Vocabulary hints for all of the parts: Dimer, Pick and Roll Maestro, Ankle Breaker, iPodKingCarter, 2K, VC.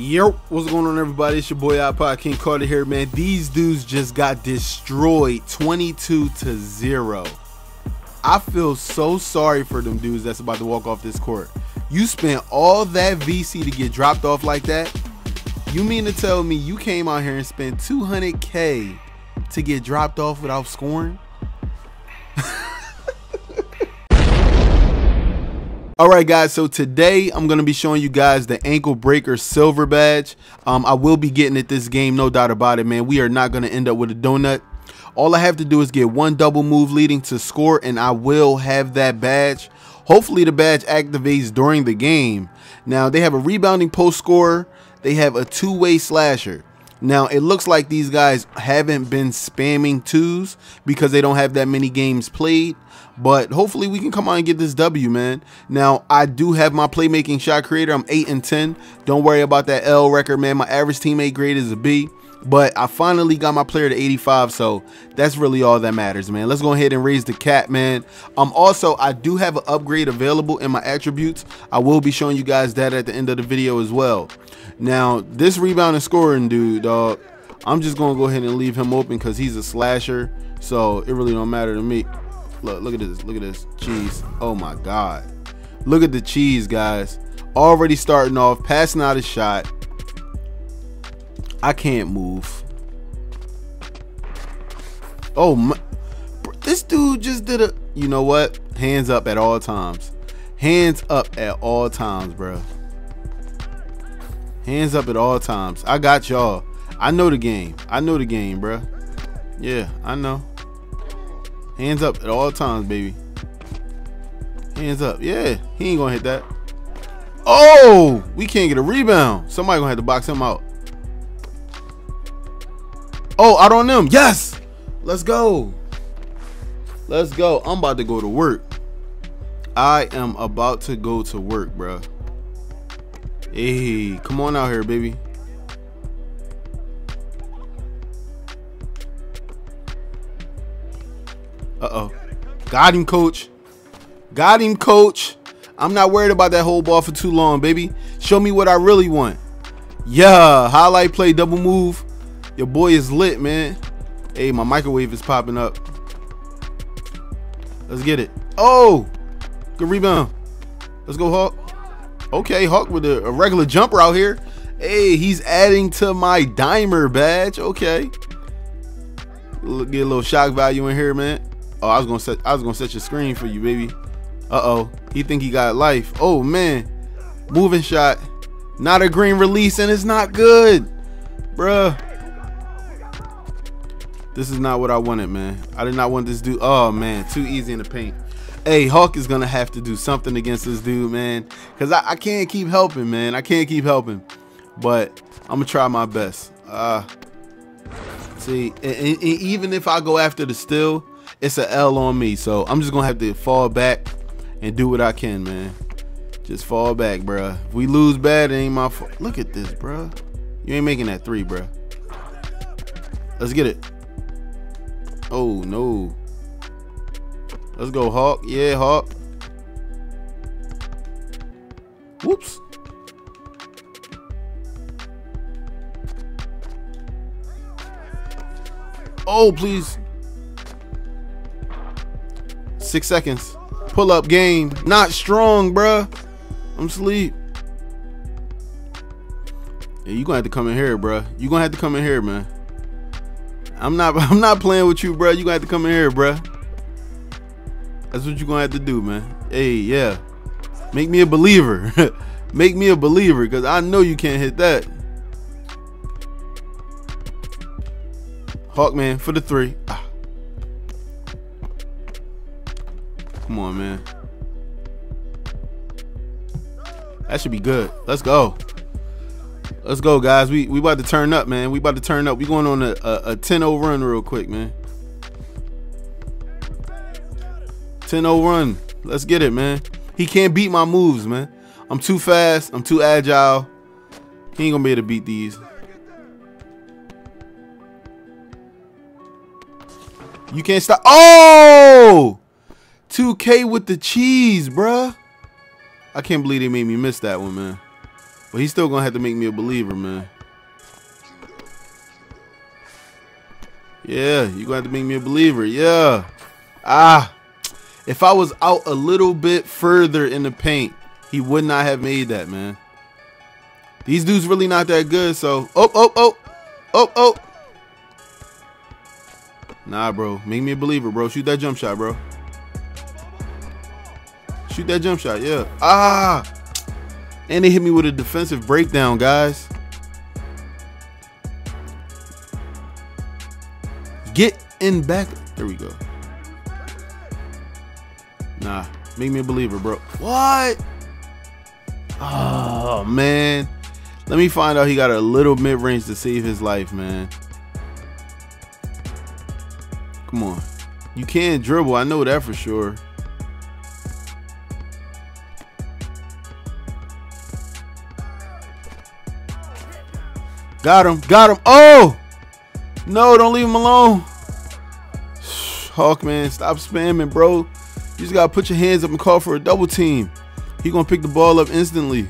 Yo, what's going on, everybody? It's your boy iPodKingCarter here, man. These dudes just got destroyed 22-0. I feel so sorry for them dudes that's about to walk off this court. You spent all that VC to get dropped off like that? You mean to tell me you came out here and spent $200K to get dropped off without scoring? Alright guys, so today I'm going to be showing you guys the Ankle Breaker Silver Badge. I will be getting it this game, no doubt about it, man. We are not going to end up with a donut. All I have to do is get one double move leading to score, and I will have that badge. Hopefully the badge activates during the game. Now, they have a rebounding post scorer. They have a two-way slasher. Now, it looks like these guys haven't been spamming twos because they don't have that many games played. But hopefully we can come on and get this W, man. Now, I do have my playmaking shot creator. I'm 8 and 10. Don't worry about that L record, man. My average teammate grade is a B. But I finally got my player to 85, so that's really all that matters, man. Let's go ahead and raise the cap, man. Also, I do have an upgrade available in my attributes. I will be showing you guys that at the end of the video as well. Now, this rebound and scoring dude, dog, I'm just going to go ahead and leave him open because he's a slasher, so it really don't matter to me. Look at this, cheese. Oh my God. Look at the cheese, guys. Already starting off, passing out a shot. I can't move. Oh my, this dude just did a, you know what? Hands up at all times. Hands up at all times, bro. Hands up at all times. I got y'all. I know the game. I know the game, bro. Yeah, I know. Hands up at all times, baby. Hands up. Yeah, he ain't gonna hit that. Oh, we can't get a rebound. Somebody gonna have to box him out. Oh, out on them. Yes. Let's go. Let's go. I'm about to go to work. I am about to go to work, bro. Hey, come on out here, baby. Uh-oh. Got him, coach. Got him, coach. I'm not worried about that whole ball for too long, baby. Show me what I really want. Yeah. Highlight play, double move. Your boy is lit, man. Hey, my microwave is popping up. Let's get it. Oh, good rebound. Let's go, Hawk. Okay, Hawk with a regular jumper out here. Hey, he's adding to my Dimer badge. Okay. Get a little shock value in here, man. Oh, I was gonna set your screen for you, baby. Uh-oh. He think he got life. Oh man. Moving shot. Not a green release, and it's not good. Bruh. This is not what I wanted, man. I did not want this dude. Oh man, too easy in the paint. Hey, Hawk is gonna have to do something against this dude, man. Cause I can't keep helping, man. I can't keep helping. But I'm gonna try my best. See, and even if I go after the steal, it's an L on me, so I'm just gonna have to fall back and do what I can, man. Just fall back, bruh. If we lose bad, it ain't my fault. Look at this, bruh. You ain't making that three, bruh. Let's get it. Oh no. Let's go, Hawk. Yeah, Hawk. Whoops. Oh, please. 6 seconds. Pull up game. Not strong, bruh. I'm asleep. Yeah, you gonna have to come in here, bruh. You gonna have to come in here, man. I'm not playing with you, bruh. You gonna have to come in here, bruh. That's what you gonna have to do, man. Hey, yeah. Make me a believer. Make me a believer, because I know you can't hit that. Hawkman for the three. Ah. Come on, man. That should be good. Let's go. Let's go, guys. We about to turn up, man. We about to turn up. We going on a 10-0 run real quick, man. 10-0 run. Let's get it, man. He can't beat my moves, man. I'm too fast. I'm too agile. He ain't going to be able to beat these. You can't stop. Oh! 2K with the cheese, bruh. I can't believe they made me miss that one, man. But he's still gonna have to make me a believer, man. Yeah, you're gonna have to make me a believer. Yeah. Ah. If I was out a little bit further in the paint, he would not have made that, man. These dudes really not that good, so. Oh, oh, oh. Oh, oh. Nah, bro. Make me a believer, bro. Shoot that jump shot, bro. Shoot that jump shot, yeah. Ah. And they hit me with a defensive breakdown, guys. Get in back. There we go. Nah. Make me a believer, bro. What? Oh, man. Let me find out he got a little mid-range to save his life, man. Come on. You can dribble. I know that for sure. Got him. Got him. Oh! No, don't leave him alone. Hawkman, stop spamming, bro. You just gotta put your hands up and call for a double team. He gonna pick the ball up instantly.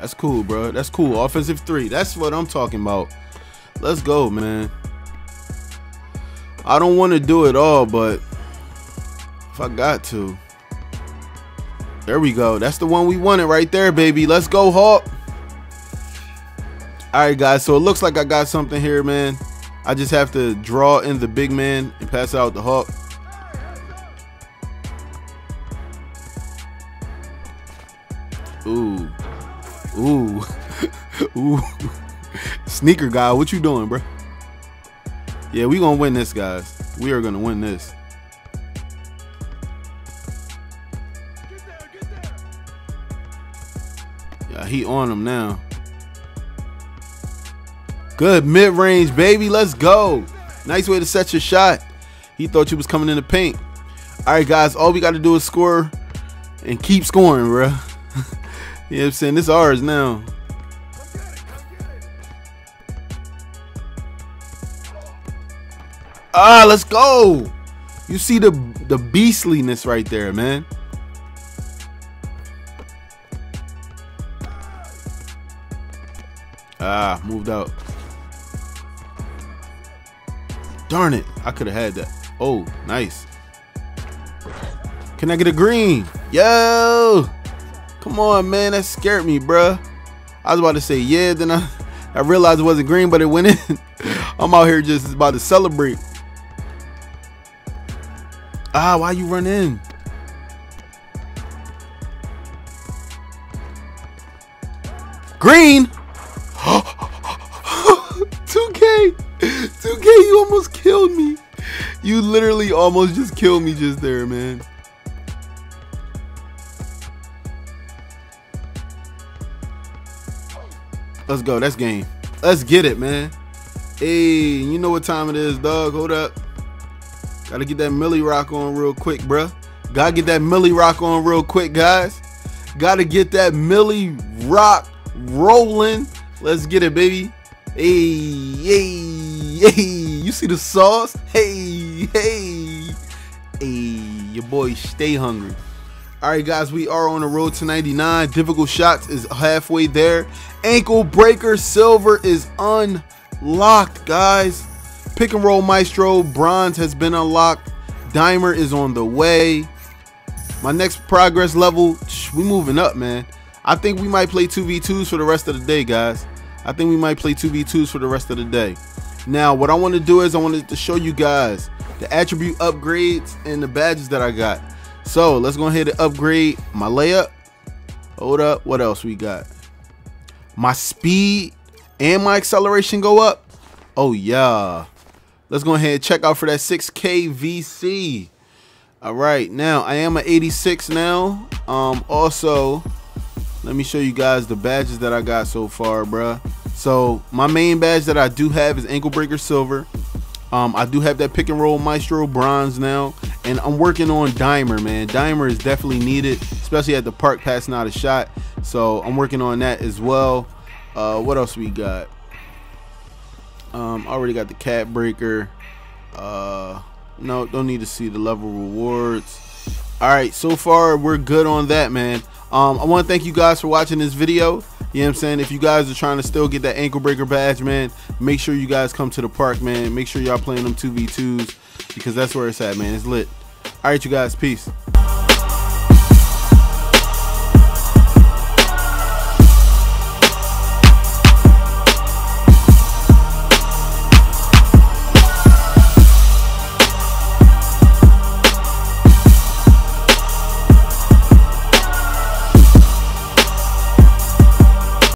That's cool, bro. That's cool. Offensive three. That's what I'm talking about. Let's go, man. I don't want to do it all, but if I got to. There we go. That's the one we wanted right there, baby. Let's go, Hawk. All right, guys. So it looks like I got something here, man. I just have to draw in the big man and pass out the Hawk. Ooh. Ooh. Ooh. Sneaker guy, what you doing, bro? Yeah, we gonna win this, guys. We are gonna win this. Yeah, he on him now. Good mid-range, baby. Let's go. Nice way to set your shot. He thought you was coming in the paint. All right, guys. All we got to do is score and keep scoring, bro. You know what I'm saying? This is ours now. Ah, let's go. You see the beastliness right there, man. Ah, moved out. Darn it. I could have had that. Oh, nice. Can I get a green? Yo. Come on, man. That scared me, bruh. I was about to say, yeah. Then I realized it wasn't green, but it went in. I'm out here just about to celebrate. Ah, why you run in? Green. 2K, you almost killed me. You literally almost just killed me just there, man. Let's go. That's game. Let's get it, man. Hey, you know what time it is, dog. Hold up. Gotta get that Millie Rock on real quick, bruh. Gotta get that Millie Rock on real quick, guys. Gotta get that Millie Rock rolling. Let's get it, baby. Hey, hey, hey. You see the sauce? Hey, hey. Hey, your boy stay hungry. All right, guys, we are on the road to 99. Difficult Shots is halfway there. Ankle Breaker Silver is unlocked, guys. Pick and Roll Maestro Bronze has been unlocked. Dimer is on the way. My next progress level, we moving up, man. I think we might play 2v2s for the rest of the day, guys. I think we might play 2v2s for the rest of the day. Now, what I want to do is I wanted to show you guys the attribute upgrades and the badges that I got. So let's go ahead and upgrade my layup. Hold up. What else we got? My speed and my acceleration go up. Oh, yeah. Let's go ahead and check out for that 6K VC. All right. Now, I am an 86 now. Also, let me show you guys the badges that I got so far, bruh. So my main badge that I do have is Ankle Breaker Silver. I do have that Pick and Roll Maestro Bronze now, and I'm working on Dimer, man. Dimer is definitely needed, especially at the park passing out a shot. So I'm working on that as well. What else we got? I already got the Cat Breaker. No, don't need to see the level rewards. Alright, so far we're good on that, man. I want to thank you guys for watching this video. You know what I'm saying? If you guys are trying to still get that Ankle Breaker badge, man, make sure you guys come to the park, man. Make sure y'all playing them 2v2s because that's where it's at, man. It's lit. Alright, you guys. Peace.